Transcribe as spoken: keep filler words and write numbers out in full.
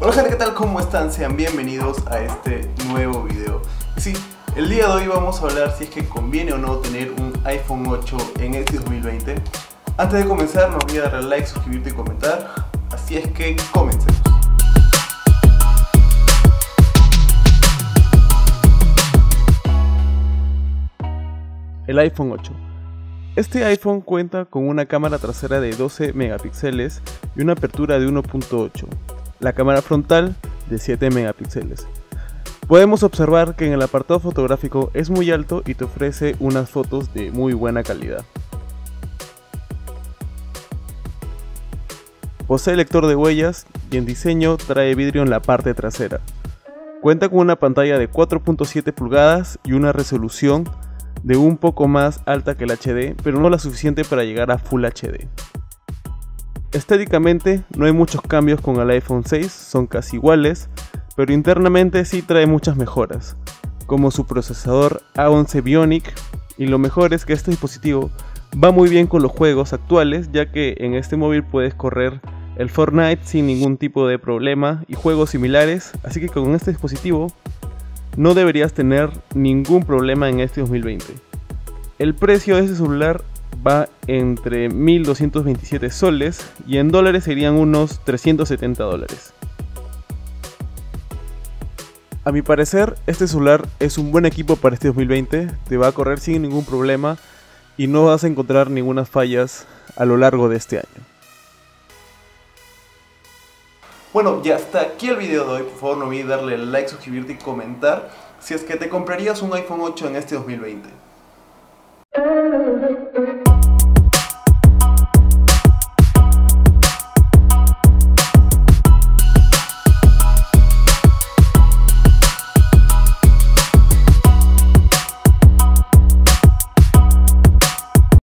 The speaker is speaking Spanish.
Hola gente, ¿qué tal? ¿Cómo están? Sean bienvenidos a este nuevo video. Sí, el día de hoy vamos a hablar si es que conviene o no tener un iPhone ocho en este dos mil veinte. Antes de comenzar, no olvides darle like, suscribirte y comentar. Así es que comencemos. El iPhone ocho. Este iPhone cuenta con una cámara trasera de doce megapíxeles y una apertura de uno punto ocho. La cámara frontal de siete megapíxeles. Podemos observar que en el apartado fotográfico es muy alto y te ofrece unas fotos de muy buena calidad. Posee lector de huellas y en diseño trae vidrio en la parte trasera. Cuenta con una pantalla de cuatro punto siete pulgadas y una resolución de un poco más alta que el H D, pero no la suficiente para llegar a Full H D. Estéticamente no hay muchos cambios con el iPhone seis, son casi iguales, pero internamente sí trae muchas mejoras, como su procesador A once Bionic, y lo mejor es que este dispositivo va muy bien con los juegos actuales, ya que en este móvil puedes correr el Fortnite sin ningún tipo de problema y juegos similares, así que con este dispositivo no deberías tener ningún problema en este dos mil veinte. El precio de este celular va entre mil doscientos veintisiete soles y en dólares serían unos trescientos setenta dólares. A mi parecer, este celular es un buen equipo para este dos mil veinte, te va a correr sin ningún problema y no vas a encontrar ninguna fallas a lo largo de este año. Bueno, ya hasta aquí el video de hoy. Por favor no olvides darle like, suscribirte y comentar si es que te comprarías un iPhone ocho en este dos mil veinte.